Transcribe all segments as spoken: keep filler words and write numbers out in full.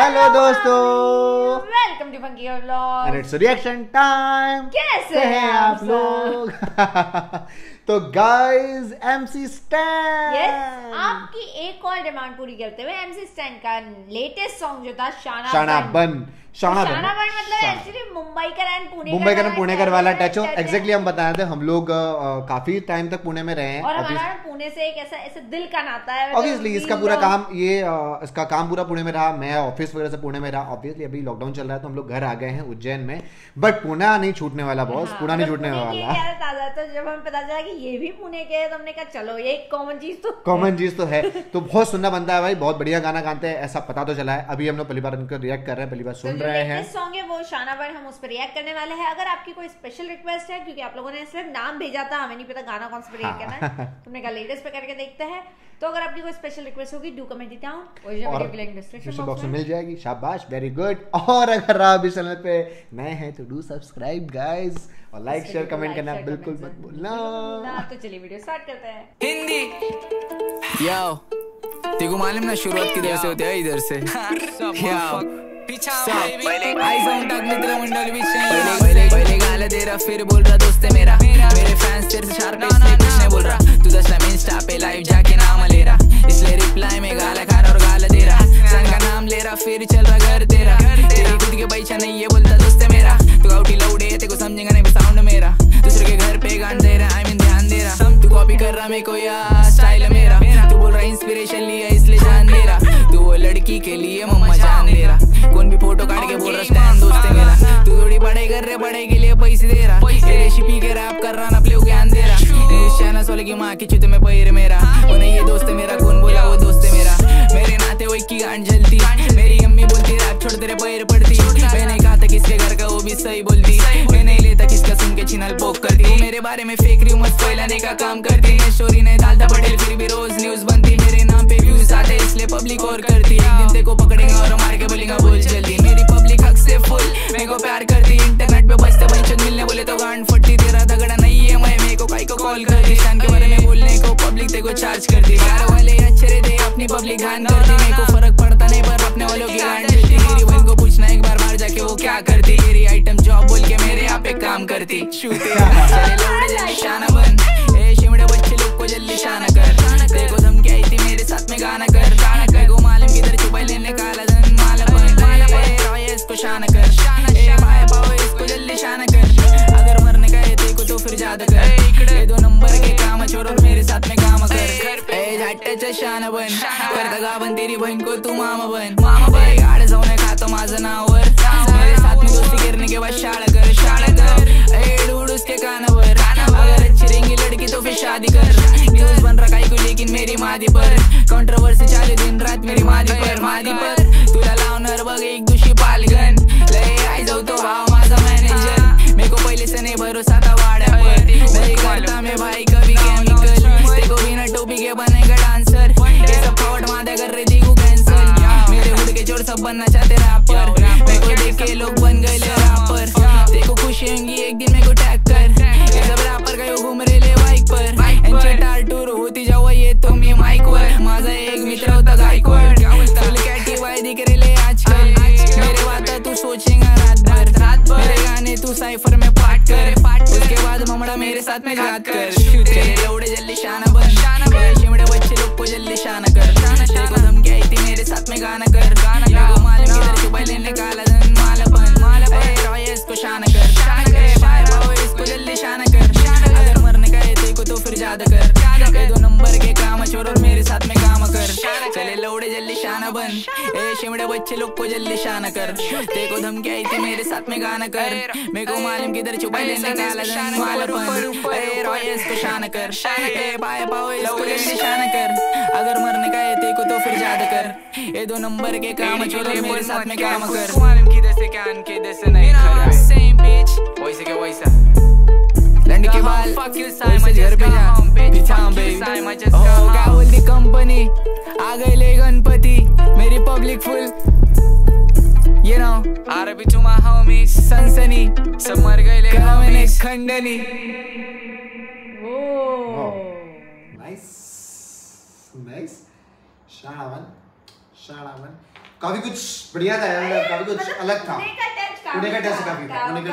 Hello दोस्तों, welcome to funky your blog and it's reaction time. कैसे हैं आप लोग? तो गाइस, एमसी स्टैन, यस, आपकी एक और डिमांड पूरी करते हुए एमसी स्टैन का लेटेस्ट सॉन्ग जो था शाना शाना बन शाना बन मतलब एक्चुअली मुंबई का एंड पुणे मुंबई का पुणे का वाला टच हो। एग्जैक्टली हम बता रहे थे, हम लोग काफी टाइम तक पुणे में रहे हैं और हमारा पुणे से एक ऐसा ऐसा दिल का नाता है। ऑब्वियसली इसका पूरा काम ये इसका काम पूरा पुणे में रहा। मैं ऑफिस वगैरह से पुणे में रहा। ऑब्वियसली अभी लॉकडाउन चल रहा है तो हम लोग घर आ गए हैं उज्जैन में, बट पुणे नहीं छूटने वाला। बॉस, पुणे नहीं छूटने वाला। तो जब हमें पता चला कि ये भी पुणे के है तो हमने कहा चलो ये कॉमन चीज तो कॉमन चीज तो है। तो बहुत सुनना बनता है भाई, बहुत बढ़िया गाना गाते हैं ऐसा पता तो चला है। अभी हम लोग पहली बार इनको रिएक्ट कर रहे हैं, पहली बार सुन रहे हैं। सॉन्ग है वो शाना बन, हम उस पर रिएक्ट करने वाले हैं। अगर आपकी कोई स्पेशल रिक्वेस्ट है, क्योंकि आप लोगों ने सिर्फ नाम भेजा था, हमें नहीं पता गाना कौन सा रिएक्ट करना है, तुमने कहा लेटेस्ट पे करके देखते हैं। तो अगर आपकी कोई स्पेशल रिक्वेस्ट होगी डू कमेंट देता हूं और डिस्क्रिप्शन बॉक्स में मिल जाएगी। शाबाश, वेरी गुड। और अगर आप इस चैनल पे नए हैं तो डू सब्सक्राइब गाइस और लाइक शेयर कमेंट करना बिल्कुल मत भूलना। तो चलिए वीडियो स्टार्ट करते हैं। हिंदी याओ, तेको मालूम ना शुरुआत किधर से होती है? इधर से याओ पीछा बेबी आई जोन तक मित्र मंडल बीच पहले पहले गाना दे रहा फिर बोल रहा दोस्त है मेरा मेरे फैंस तेरे से शार्प इससे कुछ नहीं बोल रहा तू दस टाइम इंस्टा पे लाइव जाके नाम ले रहा इसलिए रिप्लाई में गाला खा रहा और गाला दे रहा सन का नाम ले रहा फिर चल रहा घर तेरा तेरी खुद के पैसा नहीं ये बोलता दोस्त है मेरा तू आउटी लौड़े तेको समझेगा नहीं साउंड मेरा दूसरे के घर पे गान दे रहा आई मीन ध्यान दे रहा तू कॉपी कर रहा मेरे को यार स्टाइल मेरा तू बोल रहा इंस्पिरेशन लिया इसलिए जान दे रहा तू वो लड़की के लिए मम्मा जान दे रहा कौन भी फोटो काट के बोल रहा स्टैंड दोस्त है मेरा तू थोड़ी बड़े कर रहे बड़े के लिए पैसे दे रहा रेसिपी के रैप कर रहा ना अपने ज्ञान दे रहा शाना सोले की माँ की चुत में पैर मेरा वो नहीं ये दोस्त है मेरा कौन बोला वो दोस्त है मेरा मेरे नाते वो की गांड जलती मेरी अम्मी बोलती रात छोड़ तेरे पैर पड़ती मैंने कहा था किसके घर का वो भी सही बोलती मैं नहीं लेता किसका सुन के छिनाल पोक करती मेरे बारे में फेक रही मत फैलाने का काम करती मैं स्टोरी नहीं डालता पटेल फिर भी रोज न्यूज बनती मेरे नाम पे व्यूज आते इसलिए पब्लिक और करती एक दिन तेरे को पकड़ेगा और मार के बोलेगा बोल जल्दी मेरी पब्लिक हक से फुल मेरे को प्यार करती इंटरनेट पे बचते बच्चन मिलने बोले तो गांड फटती तेरा झगड़ा नहीं है मैं मेरे को काई को कॉल करती शान के बारे में बोलने को पब्लिक तेरे को चार्ज करती यार वाले अच्छे रहते अपनी पब्लिक ध्यान करती मेरे को फर्क पड़ता नहीं पर अपने वालों की गांड जलती मेरी बहन को पूछना एक बार बाहर जाके वो क्या करती मेरी आइटम जॉब बोल के मेरे यहाँ पे काम करती शाना बन शिमड़े बच्चे लोग को जल्दी शाना कर तेरे को धमकी आई थी मेरे साथ में गाना कर गाना कर को मालूम किधर छुपाई लेने काला धन माला इसको शाना कर ए भाई पाओ इसको जल्दी शाना कर अगर मरने का है तेरे को तो फिर ज्यादा कर ये दो नंबर के काम छोड़ और मेरे साथ में काम कर झाट्याचा शाना बन कर दगा बन तेरी बहन को तू मामा बन मामा बन गाड़ जाऊ नये खातो माझं नावर मेरे साथ में दोस्ती करने के बाद शाळा कर शाळा कर ए डूड उसके कानावर अगर अच्छी रहेंगी लड़की तो फिर शादी कर न्यूज बन रहा काई को लेकिन मेरी मादी पर कंट्रोवर्सी चालू दिन रात मेरी मादी पर मादी पर तुला लावणार बघ एक दुशी पालगन लय आई जाऊ तो भाव माझा मॅनेजर मेरे को पहले से नहीं भरोसा था वाड्यावर नहीं करता मैं भाई कभी केमिकल तेको बिना टोपी के बनेगा डांसर ये सब फ्रॉड मादा कर रही थी को कैंसर मेरे हुड के चोर सब बनना चाहते रैपर मेरे को देख के लोग बन गए रैपर तेको खुशी होंगी एक दिन मेरे को टैग कर ये सब रैपर का घूम रहे ले बाइक पर एंचे टार टूर होती जाओ ये तो मी माइक वर माझा एक मित्र होता गायकवाड तुल कैटी वाय दिख रहे ले आजकल मेरे बात तू सोचेगा रात भर रात भर मेरे गाने तू साइफर में पार्ट कर उसके बाद ममड़ा मेरे साथ में जात कर तेरे लौड़े जल्दी शाना बन मेरे शिमड़े बच्चे लोग को जल्दी शाना कर तेरे को धमकी आई थी मेरे साथ में गाना कर मेरे को मालूम किधर छुपाई लेने काला धन माला बन माला बन रॉय इसको शाना कर भाई भाव इसको जल्दी शाना कर अगर मरने का है तेरे को तो फिर ज्यादा कर ये दो नंबर के काम छोड़ और मेरे साथ में काम कर चले लौड़े जल्दी शाना बन ए शिमड़े बच्चे लोग को जल्दी शाना कर तेरे को धमकी आई थी मेरे साथ में गाना कर मेरे को मालूम किधर छुपाई लेने काला धन माला बन ए रॉय इसको शाना कर ए भाई भाव इसको जल्दी शाना कर अगर मरने का है तेरे को तो फिर ज्यादा कर ये दो नंबर के काम छोड़ और मेरे साथ में काम कर मालूम किधर से क्या किधर से नहीं वैसे क्या वैसा लंड के बाल वैसे घर पे जा बिछाम बेबी ओ क्या बोलती कंपनी आ गए ले गणपति मेरी पब्लिक फुल ये ना आरबी चुमा होमी सनसनी सब मर गए ले क्या मैंने खंडनी ओ नाइस नाइस शाना बन शाना बन काफी कुछ बढ़िया था यार, काफी कुछ अलग था। पुणे का टेस्ट काफी था, पुणे का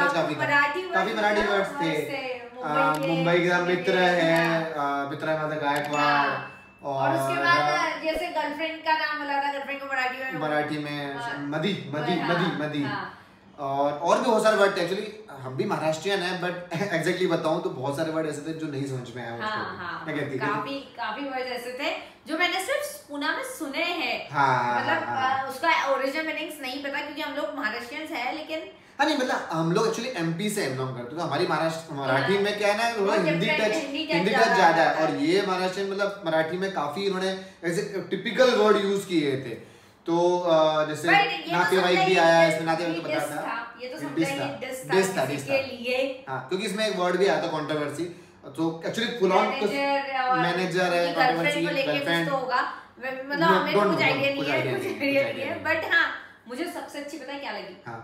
टेस्ट काफी था, काफी मराठी वर्ड्स थे। मुंबई का मित्र है, मित्र है गायकवाड़। और उसके बाद जैसे गर्लफ्रेंड का नाम बोला था, गर्लफ्रेंड को मराठी में मराठी में मदी मदी मदी मदी और और भी बहुत सारे वर्ड थे। एक्चुअली हम भी महाराष्ट्रियन हैं बट एग्जैक्टली बताऊं तो बहुत सारे वर्ड ऐसे थे जो नहीं समझ में आया मुझको। काफी काफी वर्ड ऐसे थे जो मैंने सिर्फ पुणे में सुने हैं, मतलब उसका ओरिजिनल मीनिंग्स नहीं पता क्योंकि हम लोग महाराष्ट्रियंस हैं। लेकिन हाँ नहीं मतलब हम लोग एक्चुअली एमपी से बिलोंग करते तो हमारी महाराष्ट्र मराठी में क्या है ना थोड़ा हिंदी टच हिंदी टच ज्यादा है और ये महाराष्ट्र मतलब मराठी में काफी इन्होंने ऐसे टिपिकल वर्ड यूज किए थे। तो जैसे नातेवाईक भी आया इसमें, नातेवाईक को बताना ये तो समझाएंगे डिस के लिए। हाँ क्योंकि इसमें एक वर्ड भी आया था कंट्रोवर्सी, तो एक्चुअली फुलॉन मैनेजर है, कंट्रोवर्सी गर्लफ्रेंड होगा, मतलब हमें कुछ आईडिया नहीं है, कुछ आईडिया नहीं है। बट हाँ मुझे सबसे अच्छी पता है क्या लगी, हाँ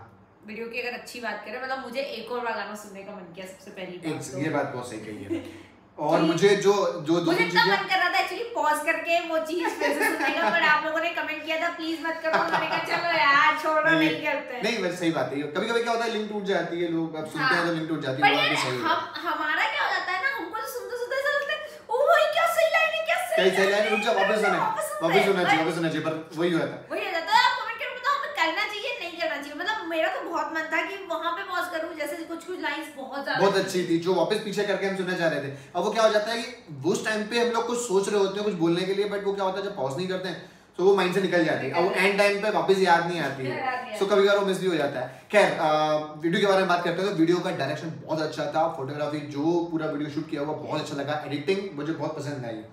वीडियो की अगर अच्छी बात करें, मतलब मुझे एक और गाना सुनने का मन किया सबसे पहली। ये बात बहुत सही कही है। और मुझे जो जो दो मुझे इतना मन कर रहा था एक्चुअली पॉज करके वो चीज फिर से सुनने का, पर आप लोगों ने कमेंट किया था प्लीज मत करो, मैंने कहा चलो यार छोड़ो नहीं करते हैं। नहीं वैसे सही बात है, कभी कभी क्या होता है लिंक टूट जाती है, लोग अब सुनते हैं तो लिंक टूट जाती है। बहुत सही है। हमारा क्या हो जाता है ना, हमको सुनते सुनते ऐसा लगता है ओ भाई क्या सही लाइन है, क्या सही सही लाइन, रुक जाओ वापस सुनो, वापस सुनना चाहिए, वापस सुनना चाहिए, पर वही होता है वही हो जाता है। आप कमेंट करके बताओ हमें करना चाहिए नहीं करना चाहिए। मतलब मेरा तो बहुत मन था कि वहां पे पॉज करूं, जैसे कुछ कुछ लाइंस बहुत बहुत अच्छी थी जो वापस पीछे करके हम सुनना चाह रहे थे। अब वो क्या हो जाता है कि उस टाइम पे हम लोग कुछ सोच रहे होते हैं कुछ बोलने के लिए, बट वो क्या होता है जब पॉज नहीं करते हैं तो वो माइंड से निकल जाती है, अब एंड टाइम पे वापस याद नहीं आती है। सो कभी कभार वो मिस भी हो जाता है। खैर वीडियो के बारे में बात करते हैं तो वीडियो का डायरेक्शन बहुत अच्छा था, फोटोग्राफी जो पूरा वीडियो शूट किया हुआ बहुत अच्छा लगा, एडिटिंग मुझे बहुत पसंद आई,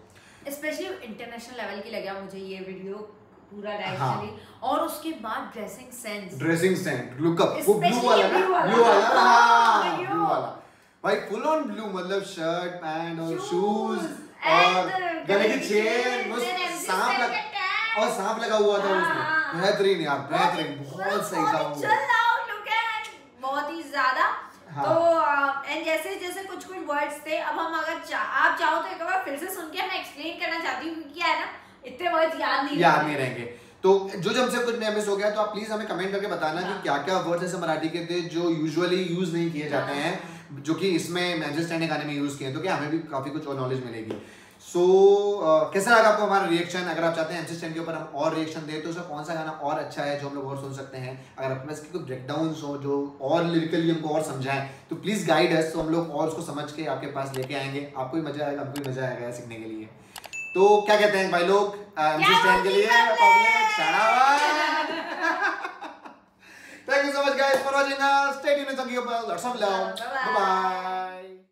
स्पेशली इंटरनेशनल लेवल की लगा मुझे ये वीडियो पूरा डायरेक्शनली। और उसके बाद dressing sense dressing sense look up वो ब्लू वाला ब्लू वाला हां ब्लू वाला भाई फुल ऑन ब्लू, मतलब शर्ट पैंट और शूज और गले की चेन, सांप लगा और सांप लगा हुआ था उसमें। बेहतरीन यार बेहतरीन, बहुत सही था वो, चल आओ लुक एट बहुत ही ज्यादा। तो एंड जैसे जैसे कुछ कुछ वर्ड्स थे, अब हम अगर आप चाहो तो एक बार फिर से सुन के मैं एक्सप्लेन करना चाहती हूं क्योंकि है ना इतने वर्ड्स याद नहीं याद नहीं रहेंगे। तो जो जब से कुछ नया मिस हो गया तो आप प्लीज हमें कमेंट करके बताना कि क्या क्या वर्ड्स ऐसे मराठी के थे जो यूजुअली यूज नहीं किए जाते हैं, जो कि इसमें एमसी स्टैन ने गाने में यूज किए हैं, तो क्या हमें भी काफी कुछ और नॉलेज मिलेगी। सो so, कैसा लगा आपको हमारा रिएक्शन? अगर आप चाहते हैं एमसी स्टैन के ऊपर हम और रिएक्शन दें तो उसका कौन सा गाना और अच्छा है जो हम लोग और सुन सकते हैं, अगर आपके पास कोई ब्रेकडाउंस हो जो और लिरिकली हमको और समझाएं तो प्लीज गाइड अस, तो हम लोग और उसको समझ के आपके पास लेके आएंगे, आपको भी मजा आएगा हमको भी मजा आएगा सीखने के लिए। तो क्या कहते हैं भाई लोग एमसी स्टैन के लिए पब्लिक शाना बन। Thank you so much guys for watching us. Stay tuned and some people. Lots of love. Bye-bye.